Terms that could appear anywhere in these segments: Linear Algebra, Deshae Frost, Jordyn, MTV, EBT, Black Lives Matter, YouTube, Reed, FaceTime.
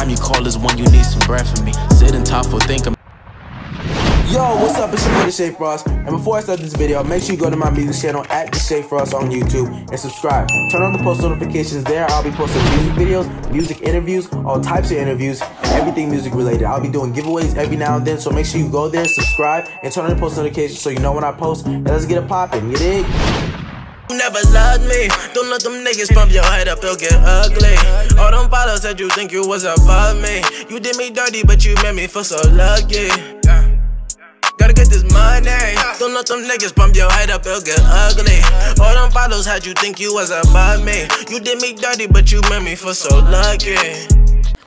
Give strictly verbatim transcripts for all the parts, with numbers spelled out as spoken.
time you call is when you need some breath from me. Sitting top for thinking. Yo, what's up? It's your boy Deshae Frost. And before I start this video, make sure you go to my music channel at Deshae Frost on YouTube and subscribe. Turn on the post notifications there. I'll be posting music videos, music interviews, all types of interviews, and everything music related. I'll be doing giveaways every now and then, so make sure you go there, subscribe, and turn on the post notifications so you know when I post. And let's get it poppin', you dig? You never loved me. Don't let them niggas pump your head up, they'll get ugly. All them followers said you think you was above me. You did me dirty, but you made me feel so lucky. Gotta get this money. Don't let them niggas bump your head up, it'll get ugly. All them follows had you think you was above me. You did me dirty, but you made me feel so lucky.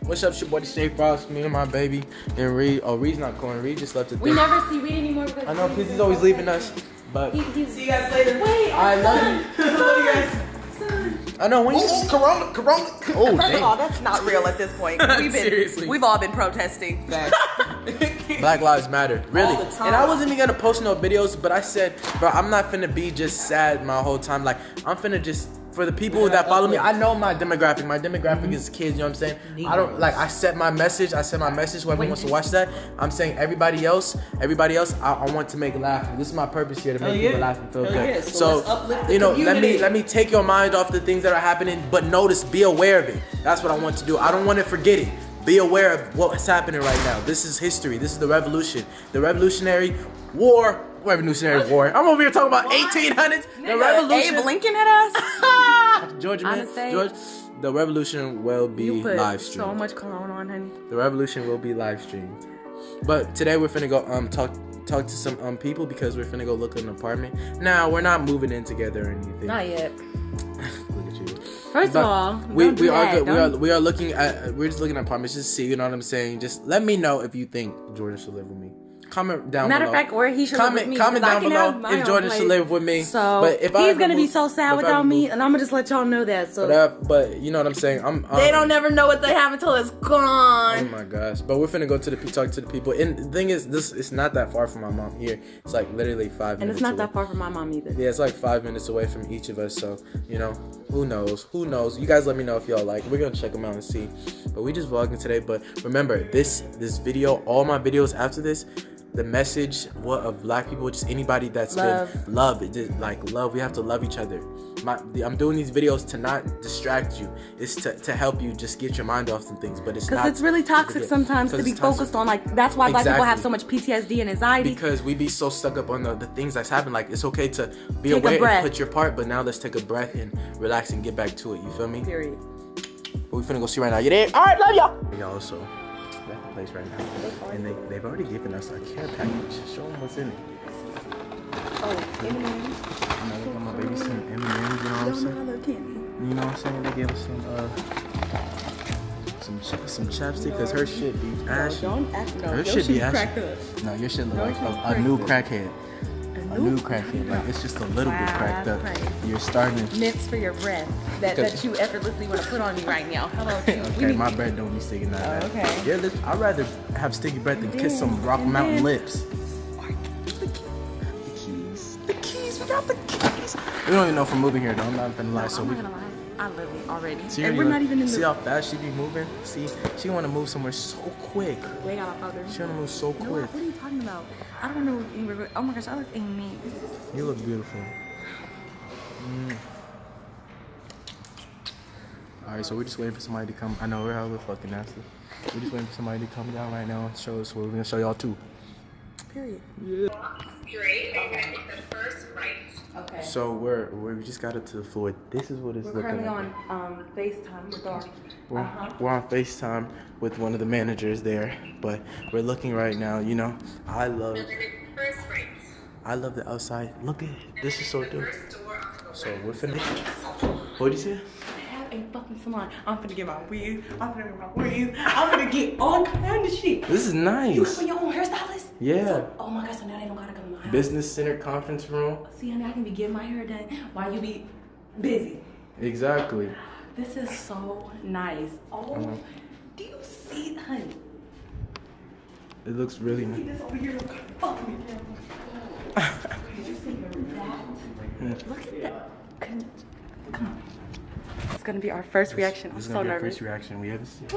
What's up, your boy Deshae Frost, me and my baby, and Reed. Oh, Reed's not calling. Reed just left it there. We never see Reed anymore. Because I know, because he's always leaving us. But he, he's... see you guys later. Wait, I love you. I love you guys. Son. I know, when you... Ooh, corona, corona. Oh, First dang. of all, that's not real at this point. We've been, Seriously. We've all been protesting. Black Lives Matter, really. And I wasn't even gonna post no videos, but I said, bro, I'm not finna be just sad my whole time. Like, I'm finna just, for the people yeah, that follow me, I know my demographic. My demographic mm-hmm. is kids, you know what I'm saying? I don't, like, I set my message. I set my message, whoever wants to watch that. I'm saying everybody else, everybody else, I, I want to make laugh. This is my purpose here, to make oh, yeah. people laugh and feel oh, good. Yeah. So, so you know, community. let me let me take your mind off the things that are happening, but notice, be aware of it. That's what I want to do. I don't want to forget it. Be aware of what's happening right now. This is history. This is the revolution. The Revolutionary War. Revolutionary War. I'm over here talking about eighteen hundreds. The revolution. Abe Lincoln hit us. Georgia, man. George. The revolution will be live streamed. So much cologne on, honey. The revolution will be live streamed. But today we're finna go um talk talk to some um people because we're finna go look at an apartment. Now nah, we're not moving in together or anything. Not yet. First but of all, we, we are that, good. we are we are looking at we're just looking at apartments just to see, you know what I'm saying? Just let me know if you think Jordyn should live with me. Comment down Matter below. Matter of fact, or he should comment, live with me. Comment down below if Jordyn place. should live with me. So but if he's gonna move, be so sad without me, and I'm gonna just let y'all know that. So but, I, but you know what I'm saying? I'm, I'm. They don't never know what they have until it's gone. Oh my gosh! But we're finna go to the talk to the people. And the thing is, this it's not that far from my mom here. It's like literally five. And minutes And it's not away. that far from my mom either. Yeah, it's like five minutes away from each of us. So you know. Who knows? Who knows? You guys let me know if y'all like. We're gonna check them out and see. But we just vlogging today. But remember, this this video, all my videos after this, the message what of black people, just anybody that's love. been love. It just like love. We have to love each other. My, I'm doing these videos to not distract you. It's to, to help you just get your mind off some things. But it's because it's really toxic sometimes to be focused on. Like that's why exactly. black people have so much P T S D and anxiety. Because we be so stuck up on the, the things that's happened. Like it's okay to be take aware and put your part. But now let's take a breath and relax and get back to it. You feel me? Period. But we finna go see right now. You there? All right, love y'all. Y'all also at the place right now, and they they've already given us a care package. Show them what's in it. Oh, M and M's. My baby some M and M's, you know what I'm saying? You know what I'm saying? They gave us some, uh, some, ch some chapstick, because her shit be ashy. Don't act no. Her shit be ashy. No, your shit look like a, a new crackhead. A new crackhead. Like, it's just a little wow, bit cracked up. Crazy. You're starting to... Mitts for your breath that, that you effortlessly want to put on me right now. Hello, okay, we my breath you. don't be sticking like that. Oh, okay. Your lips, I'd rather have sticky breath than kiss some Rock Mountain lips. The keys. We don't even know if we're moving here though. I'm not gonna lie. No, so I'm we, not gonna lie. I love it already. See, and we're like, not even in the See how fast she be moving? See, she wanna move somewhere so quick. Way out of other. She wanna move so quick. No, what are you talking about? I don't know. Oh my gosh, I look amazing. You look beautiful. Mm. Alright, so we're just waiting for somebody to come. I know we're hella fucking nasty. We're just waiting for somebody to come down right now and show us what we're gonna show y'all too. Period. Yeah. Okay. Okay. So we're we just got it to the floor. This is what it's we're looking like. On, um, FaceTime with our, we're, uh-huh. we're on FaceTime with one of the managers there, but we're looking right now. You know, I love I love the outside. Look at it. This is so dope. So we're finna. What did you say? A fucking salon. I'm finna get my wig. I'm finna get my wig. I'm finna get all kind of shit. This is nice. You for your own hairstylist? Yeah. So, oh my gosh, so now they don't gotta come to my house. Business center conference room. See, honey, I can be getting my hair done while you be busy. Exactly. This is so nice. Oh, uh-huh. Do you see that? It looks really nice. See this over here? Fuck me. Did you see that? Look at that. Come on. It's gonna be our first reaction. This I'm so nervous. First reaction. We haven't seen it.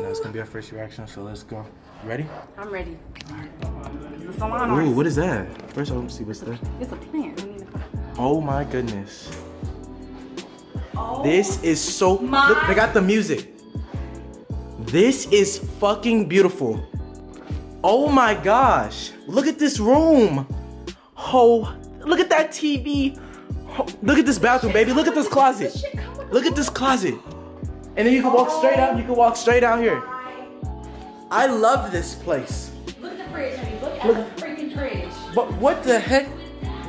That's gonna be our first reaction, so let's go. You ready? I'm ready. It's a ooh, what is that? First, I want to see what's that. It's a plant. Oh my goodness. Oh, this is so, my. Look, they got the music. This is fucking beautiful. Oh my gosh. Look at this room. Oh, look at that T V. Oh, look at this bathroom, baby. Look at this closet. Look at this closet. And then you can walk straight out. You can walk straight out here. I love this place. Look at the fridge, honey. Look at look. the freaking fridge. But what the heck?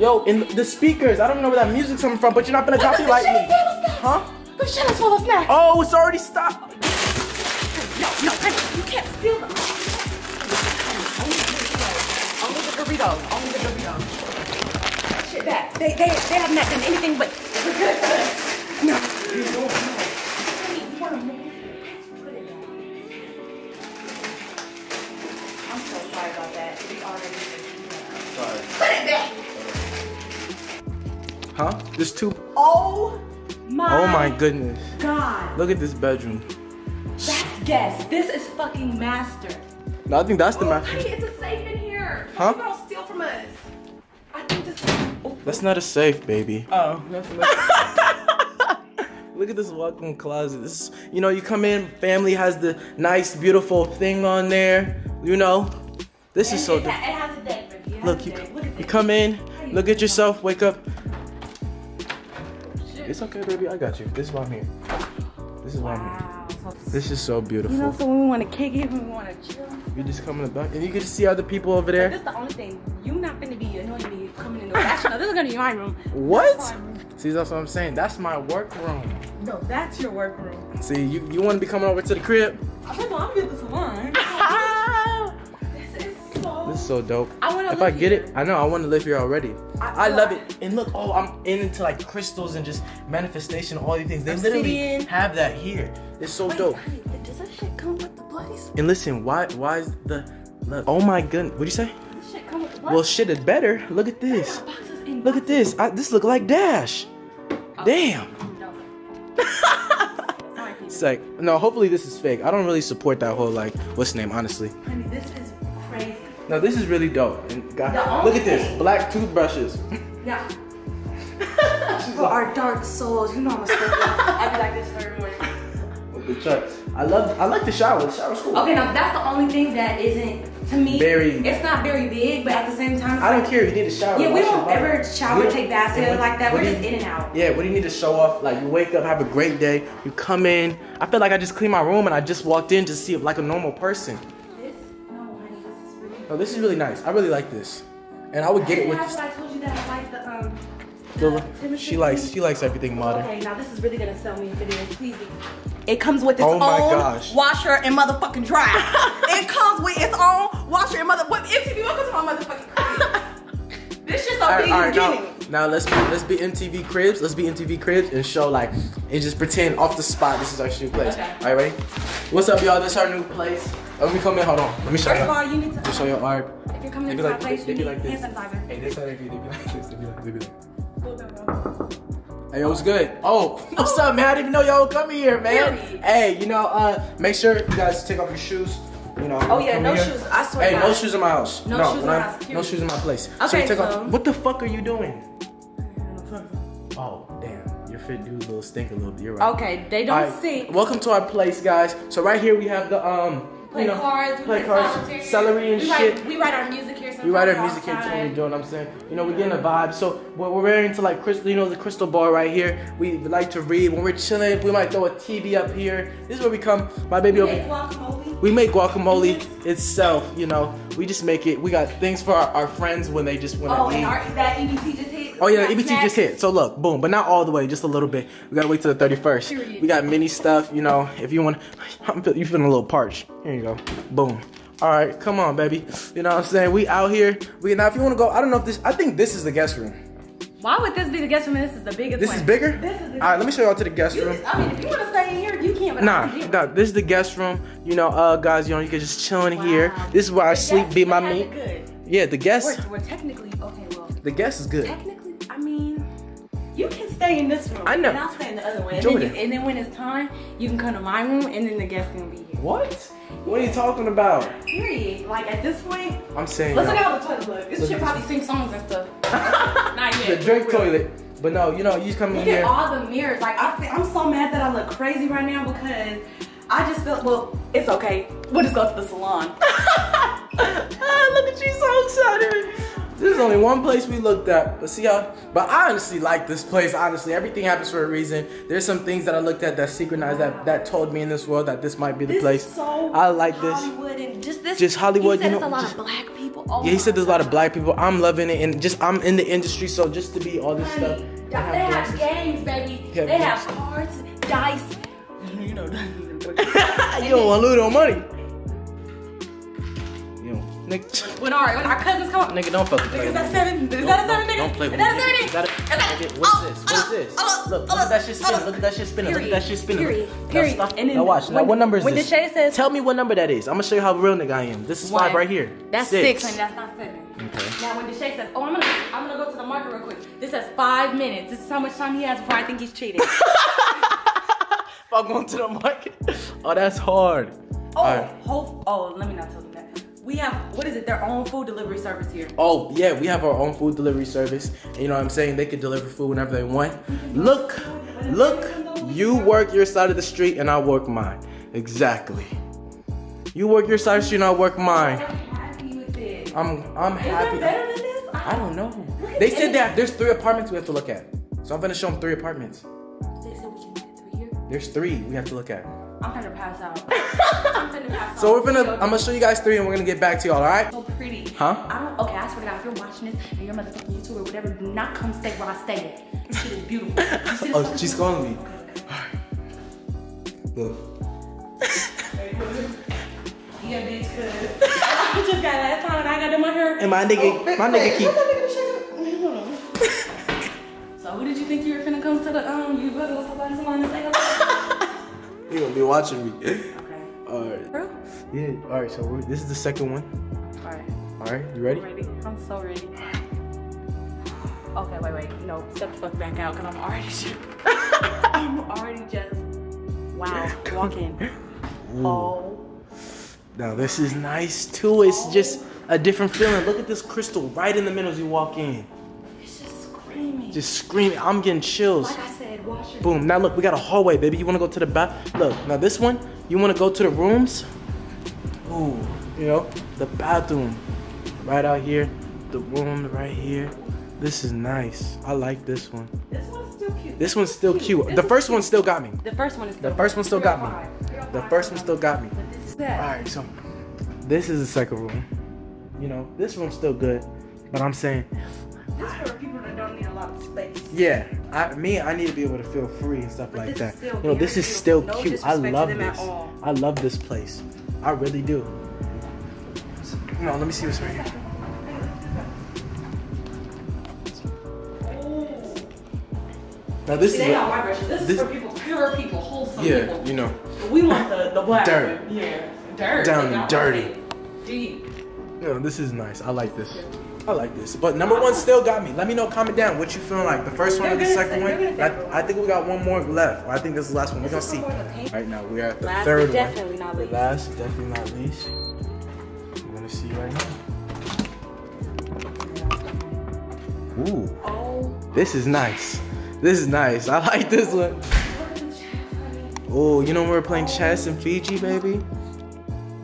Yo, in the speakers, I don't know where that music's coming from, but you're not gonna drop it like me. Huh? The shit is full of snacks. Oh, it's already stopped. No, no, honey, you can't steal them. Only the burritos. Only the burritos. Shit back. They, they, they have not done anything but we're good. No. I'm so sorry about that. We already sorry. Put it back. Huh? There's two. Oh my. Oh my goodness. God. Look at this bedroom. That's guess. This is fucking master. No, I think that's the oh, master. Honey, it's a safe in here. Huh? You don't steal from us. I think this. Oh. That's not a safe, baby. Oh. That's look at this walk-in closet. This, you know, you come in. Family has the nice, beautiful thing on there. You know, this and is so. It has a deck, baby. Look, you, look you come in. Look at yourself. Wake up. It's okay, baby. I got you. This is why I'm here. This is why wow. I'm here. This is so beautiful. You know, so when we want to kick it, when we want to chill. You just come in the back, and you get to see other people over there. But this is the only thing. You not finna be annoying me coming in the back. No, this is gonna be my room. What? That's room. See, that's what I'm saying. That's my work room. No, that's your work room. See, you you want to be coming over to the crib? I'm gonna get this one. This is so. This is so dope. I wanna. If live I get here. it, I know I want to live here already. I, I love it. And look, oh, I'm into like crystals and just manifestation, all these things. They I'm literally sitting. have that here. It's so wait, dope. Wait, does that shit come with the place? And listen, why why is the look, oh my goodness, what'd you say? This shit come with the place? Well, shit is better. Look at this. Look at this. I, this look like Dash. Oh. Damn. No. It's like, no, hopefully this is fake. I don't really support that whole like what's the name, honestly. Honey, this is crazy. No, this is really dope. And God, look at this, thing. black toothbrushes. Yeah. People are dark souls. You know I'm a squirrel. I'd be like this every morning. With the truck. I love. I like the shower. The shower's cool. Okay, now that's the only thing that isn't to me. Very. It's not very big, but at the same time, I don't like, care if you need a shower. Yeah, we don't ever shower, yeah. take baths, yeah. like that. What We're just you, in and out. Yeah. What do you need to show off? Like you wake up, have a great day. You come in. I feel like I just cleaned my room and I just walked in to see if like a normal person. No, this is really nice. I really like this, and I would get it with. That's why I told you that I like the um. The, the she likes she likes everything modern. Okay, now this is really gonna sell me if it is. Please. It comes with its oh my own gosh. washer and motherfucking dryer. It comes with its own washer and mother. What M T V? Welcome to my motherfucking crib. This shit's so big in the beginning. Now let's be, let's be M T V Cribs. Let's be M T V Cribs and show like and just pretend off the spot this is our shoe place. Okay. All right, ready? What's up, y'all? This is our new place. Let me come in. Hold on. Let me show you. First of all, you need to. Let me show you. All right. If you're coming into my place, you need hand sanitizer. Hey, this how they be. They be like this. They be like. They be like. Hey, yo, what's good? Oh, what's up, man? I didn't even know y'all were coming here, man. Hey, you know, uh, make sure you guys take off your shoes. You know, oh yeah, no here. shoes. I swear. Hey, no shoes in my house. No, no shoes in my house. No shoes in my place. Okay, so, you take so. Off. What the fuck are you doing? Oh, damn. Your fit do a little stink a little bit. You're right. Okay, they don't right. stink. Welcome to our place, guys. So right here we have the um play you know, cards, play, play cards, celery and we shit. Write, we write our music here. We write our music outside. here. Too, you know what I'm saying? You know, we're getting a vibe. So we're, we're very into like crystal, you know, the crystal ball right here. We like to read when we're chilling. We might throw a T V up here. This is where we come. My baby we over. We make guacamole itself, you know. We just make it. We got things for our, our friends when they just want to oh, eat. Oh, and our, that E B T just hit. Oh, yeah, E B T snacks. just hit. So, look, boom. But not all the way. Just a little bit. We got to wait till the thirty-first. Period. We got mini stuff, you know. If you want to. You're feeling a little parched. Here you go. Boom. All right. Come on, baby. You know what I'm saying? We out here. We Now, if you want to go. I don't know if this. I think this is the guest room. Why would this be the guest room? This is the biggest This one. is bigger? This is the All right, let me show y'all to the guest you room. Just, I mean, if you want to stay in here, you can't. But nah, nah, this is the guest room. You know, uh, guys, you know, you can just chill in wow. here. This is where the I guest, sleep, be my meat. Good. Yeah, the guest. We're, we're technically, okay, well. The guest is good. Technically, I mean, you can stay. stay in this room. I know. And I'll stay in the other one. And then, you, and then when it's time, you can come to my room, and then the guest can be here. What? What are you talking about? Period. Like at this point, I'm saying. Let's look out the toilet. Look, this shit probably sing songs and stuff. Not yet. The drink toilet. But no, you know, you come in here. Look at all the mirrors. Like I, I'm so mad that I look crazy right now because I just feel. Well, it's okay. We'll just go to the salon. Ah, look at you, so excited. There's only one place we looked at, but see how. But I honestly like this place. Honestly, everything happens for a reason. There's some things that I looked at that synchronized, wow. that that told me in this world that this might be the this place. Is so I like this. Hollywood and just this. Just Hollywood. He said you know, it's a lot just, of black people. Oh yeah, he said there's a lot of black people. I'm loving it, and just I'm in the industry, so just to be all this Honey, stuff. They have, have games, baby. Have they games. Have cards, dice. You know, you don't want to lose no money. Nigga. When our when our cousins come, nigga, don't fucking play. Is that seven? Is that seven, nigga? Don't play with me. Is that seven, nigga? What's this? What's this? Look, look at that shit spinning. Look at that shit spinning. Look at that shit spinning. Period. Period. Now watch. Now what number is this? When Deshae says, tell me what number that is. I'm gonna show you how real nigga I am. This is five right here. That's six. And that's not seven. Okay. Now when Deshae says, oh, I'm gonna I'm gonna go to the market real quick. This has five minutes. This is how much time he has before I think he's cheating. If I'm going to the market, oh, that's hard. Oh, hope. Oh, let me not tell you that. We have, what is it, their own food delivery service here. Oh, yeah, we have our own food delivery service. And you know what I'm saying? They can deliver food whenever they want. Look, look, you work your side of the street and I work mine. Exactly. You work your side of the street and I work mine. I'm happy with it. I'm, I'm happy. Is there better than this? I don't know. They said that there's three apartments we have to look at. So I'm going to show them three apartments. They said we can get three here? There's three we have to look at. I'm gonna pass out. I'm gonna pass so out. We're gonna, I'm gonna show you guys three and we're gonna get back to y'all, all right? So pretty. Huh? I don't, okay, I swear to God, if you're watching this and you're a motherfucking YouTuber or whatever, do not come stay where I stay at. She is beautiful. She is oh, she's beautiful. Calling me. Alright. Look. Yeah, bitch, cuz. I just got last time and I got done my hair. And my nigga, oh, my nigga keep. So who did you think you were finna come to the, um, you brother was somebody someone and say hello? You're gonna be watching me. Okay. Alright. Yeah. Alright, so we're, this is the second one. Alright. Alright, you ready? I'm ready. I'm so ready. Okay, wait, wait. No, step the fuck back out because I'm already just. I'm already just. Wow. Walking. Oh. Now, this is nice too. It's oh. just a different feeling. Look at this crystal right in the middle as you walk in. It's just screaming. Just screaming. I'm getting chills. Like I Boom, now look, we got a hallway, baby. You wanna go to the bath? Look, now this one, you wanna go to the rooms? Ooh, you know, the bathroom. Right out here, the room right here. This is nice. I like this one. This one's still cute. This one's still cute. This the first cute. one still got me. The first one is still The first one still got me. The first one still got me. Alright, so this is the second room. You know, this room's still good, but I'm saying this is for people that don't need a lot of space. Yeah, I, me, I need to be able to feel free and stuff but like that. You know, this is still no cute. I love this. I love this place. I really do. Come on, let me see what's right here. Now this see, is. They got white brushes. This, this is for people, pure people, wholesome yeah, people. Yeah, you know. We want the the black. Dirt. Yeah, dirt. Down and dirty. Deep. You know, this is nice. I like this. I like this, but number one still got me. Let me know, comment down what you feeling like. The first one or the second one. I, I think we got one more left. I think this is the last one. We're gonna see. Right now, we are at the third one. Last, definitely not least. We're gonna see right now. Ooh, this is nice. This is nice. I like this one. Oh, you know when we were playing chess in Fiji, baby?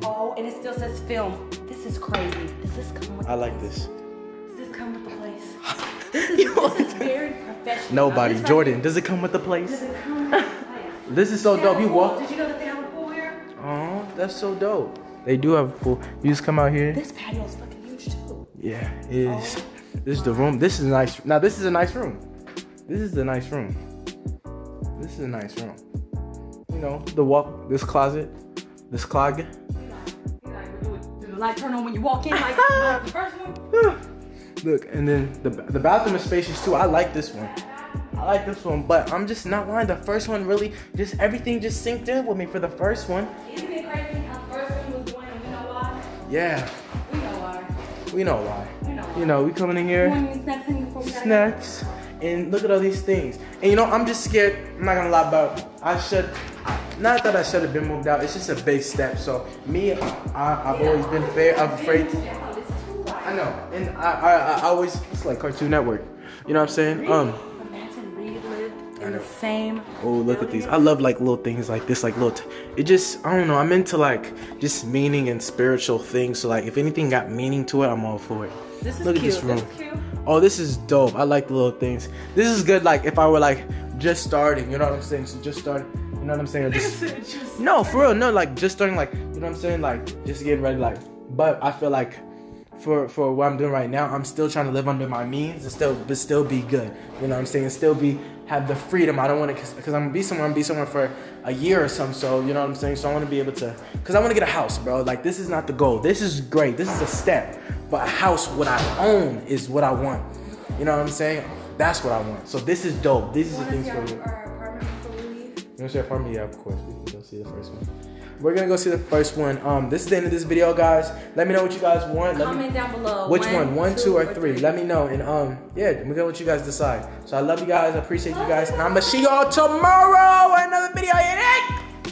Oh, and it still says film. This is crazy. Does this come with? I like this. This is, this is very professional. Nobody. Jordyn, does it come with the place? Does it come with the place? This is so dope. You walk. Did you know that they have a pool here? Oh, that's so dope. They do have a pool. You just come out here. This patio is fucking huge too. Yeah, it is. Oh. This is the room. This is nice. Now, this is a nice room. This is the nice room. This is a nice room. You know, the walk, this closet, this clog. You know, the light turn on when you walk in, like, like the first one. Look, and then the, the bathroom is spacious too. I like this one. I like this one, but I'm just not lying. The first one really, just everything just synced in with me for the first one. Isn't it crazy how the first one was one and we know why? Yeah. We know why. We know why. We know why. You know, we coming in here. Snacks. and look at all these things. And you know, I'm just scared, I'm not gonna lie about it. I should, not that I should have been moved out, it's just a big step. So me, I, I've always been fair, I'm afraid. I know, and I, I, I always, it's like Cartoon Network. You know what I'm saying? Um. In the same oh look building. At these I love like little things like this, like little t it just I don't know, I'm into like just meaning and spiritual things, so like if anything got meaning to it, I'm all for it. This is look cute. At this room this is cute. Oh, this is dope. I like the little things. This is good, like if I were like just starting, you know what I'm saying? So just starting, you know what I'm saying? Just, just no, for real, no, like just starting, like, you know what I'm saying, like just getting ready, like, but I feel like For, for what I'm doing right now, I'm still trying to live under my means and still, but still be good. You know what I'm saying? Still be, have the freedom. I don't want to, because I'm going to be somewhere, I'm going to be somewhere for a year or something. So, you know what I'm saying? So I want to be able to, because I want to get a house, bro. Like, this is not the goal. This is great. This is a step. But a house, what I own is what I want. You know what I'm saying? That's what I want. So this is dope. These are the things for me. You want to see our apartment? Yeah, of course. We can go see the first one. We're gonna go see the first one. Um, this is the end of this video, guys. Let me know what you guys want. Let Comment me, down below. Which one? one? One, two, two or, three. or three? Let me know. And um, yeah, we're gonna let you guys decide. So I love you guys. I appreciate you guys. And I'm gonna see y'all tomorrow. Another video.